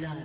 blood.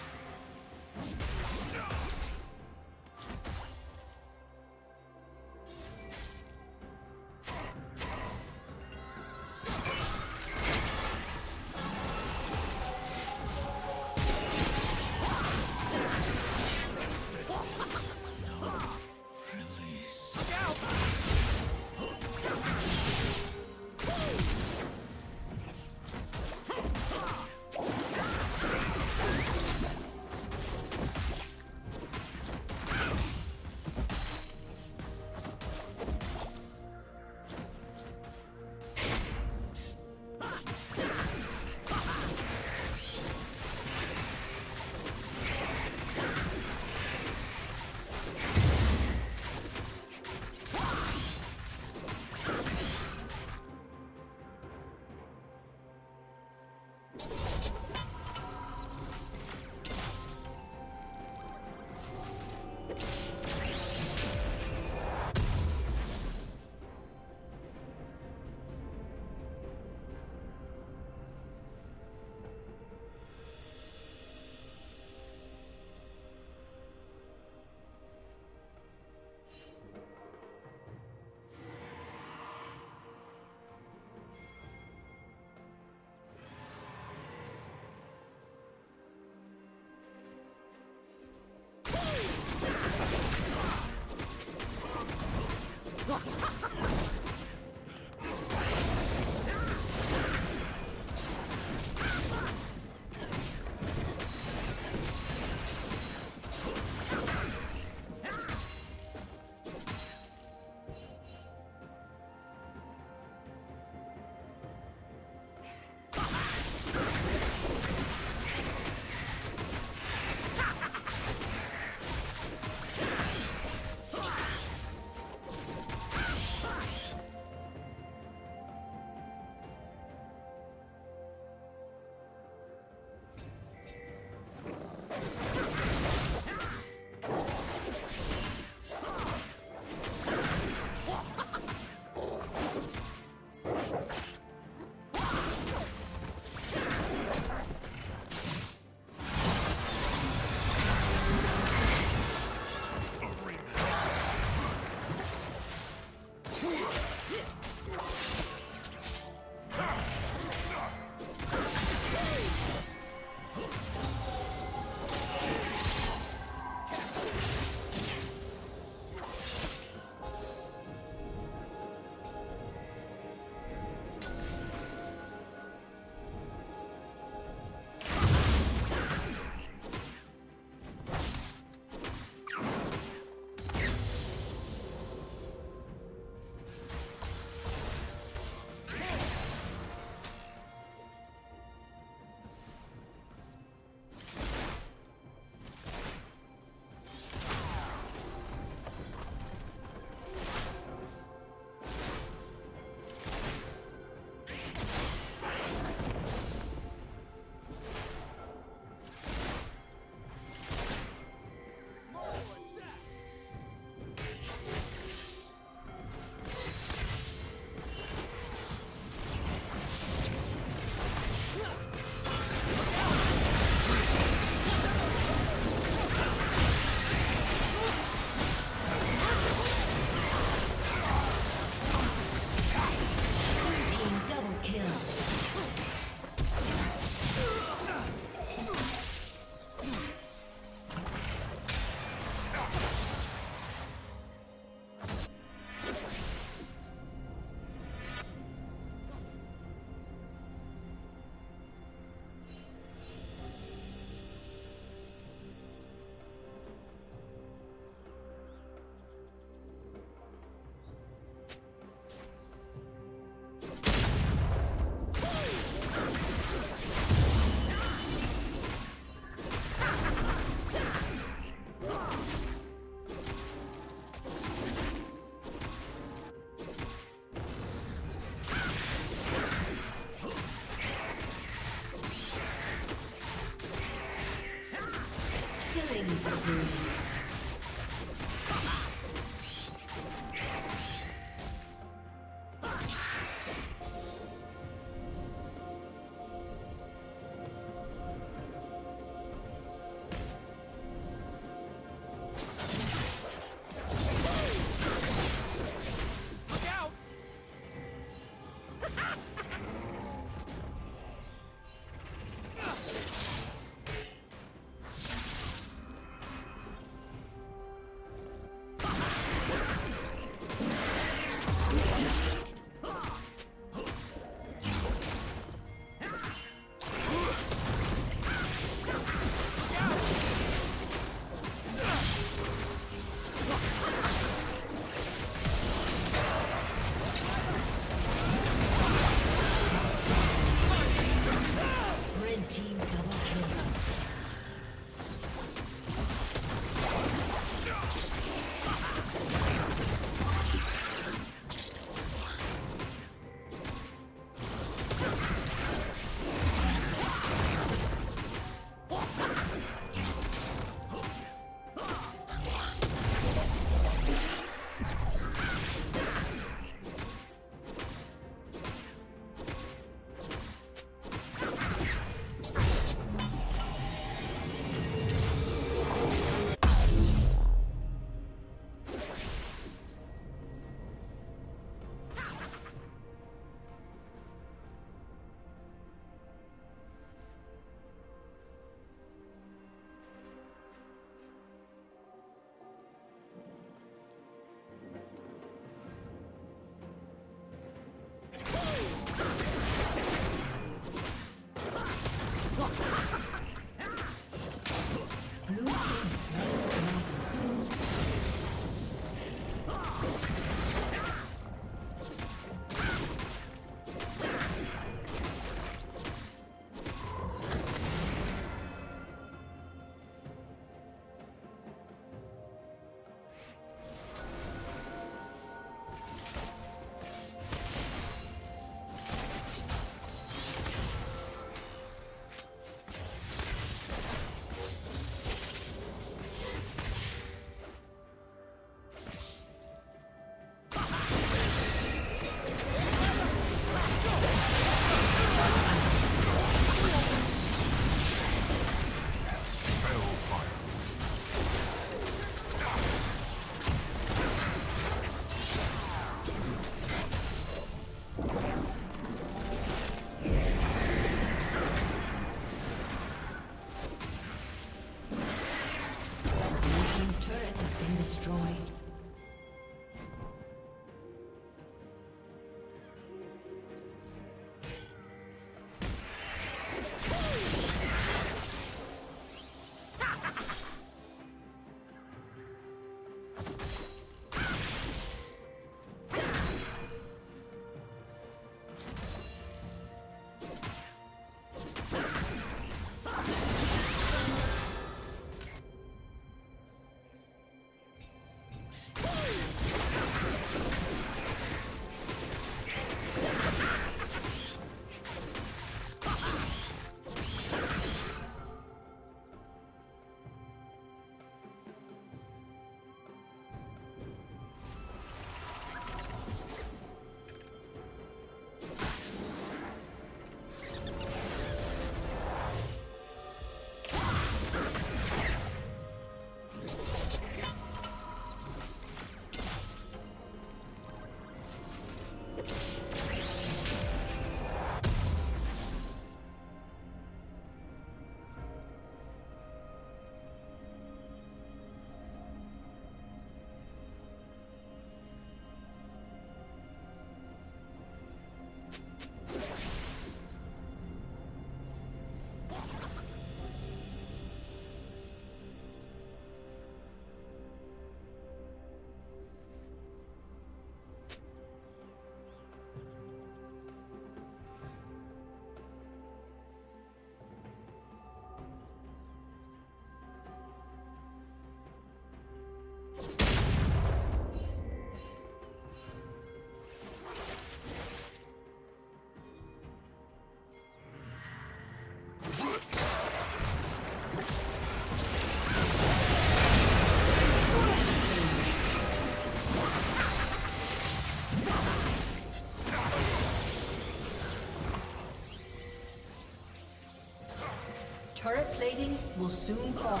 Turret plating will soon fall.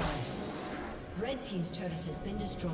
Red team's turret has been destroyed.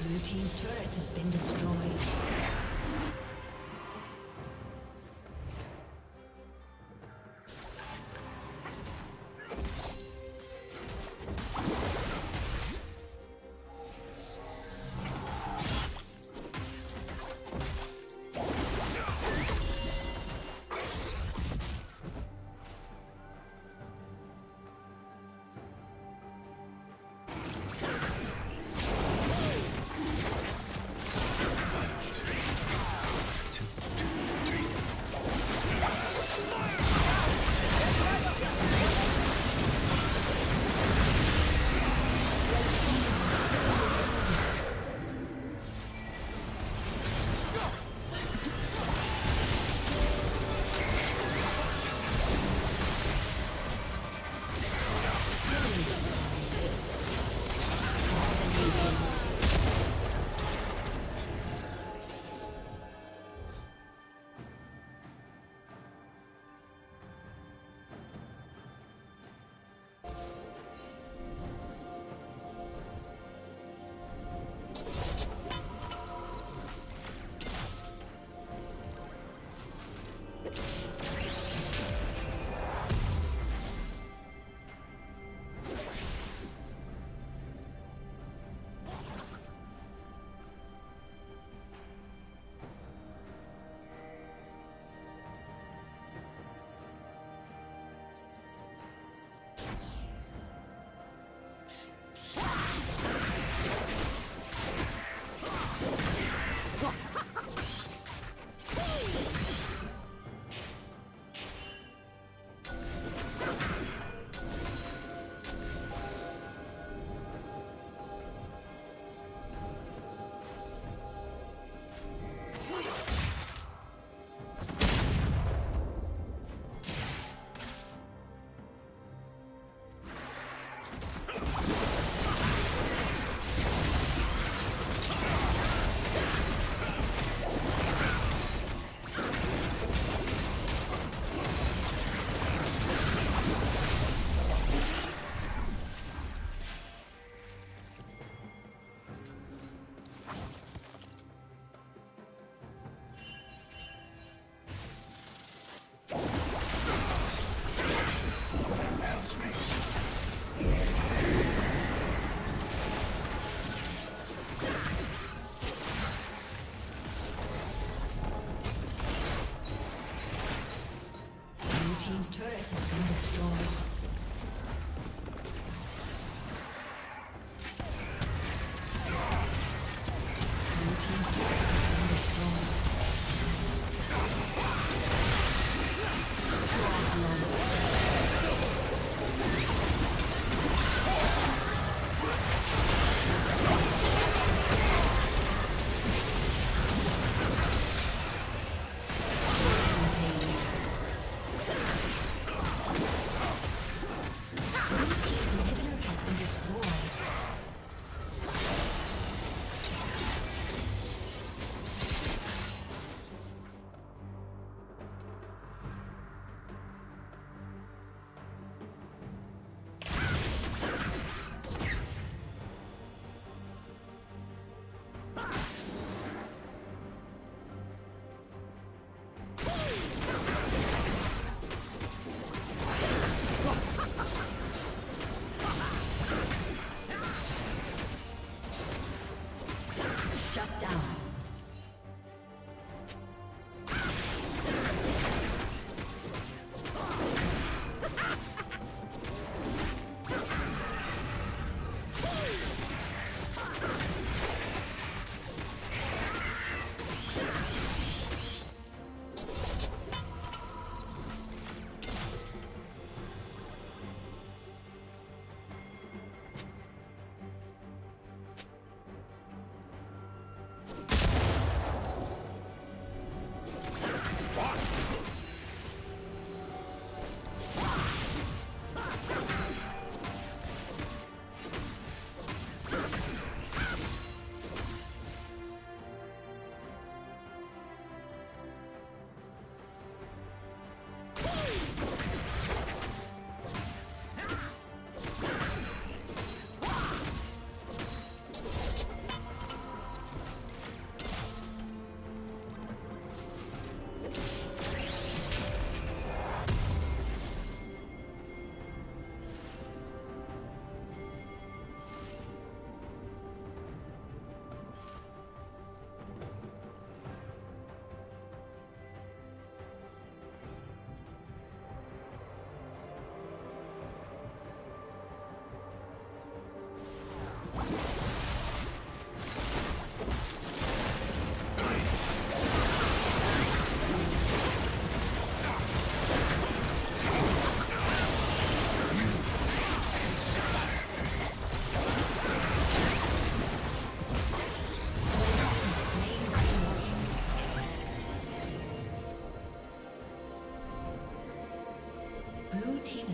Blue team's turret has been destroyed.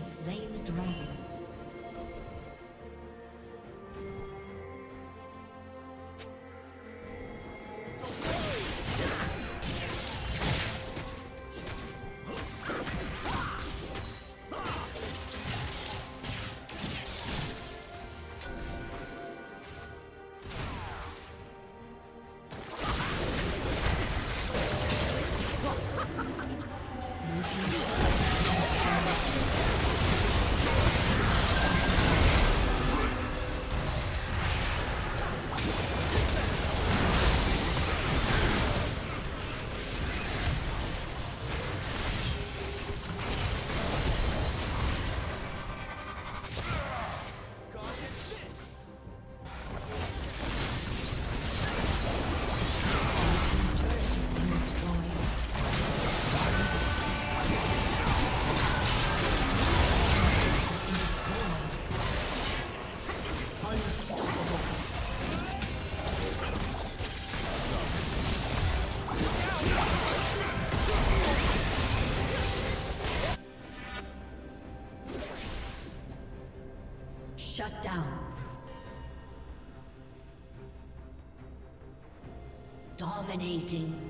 has slain the dragon. Shut down. Dominating.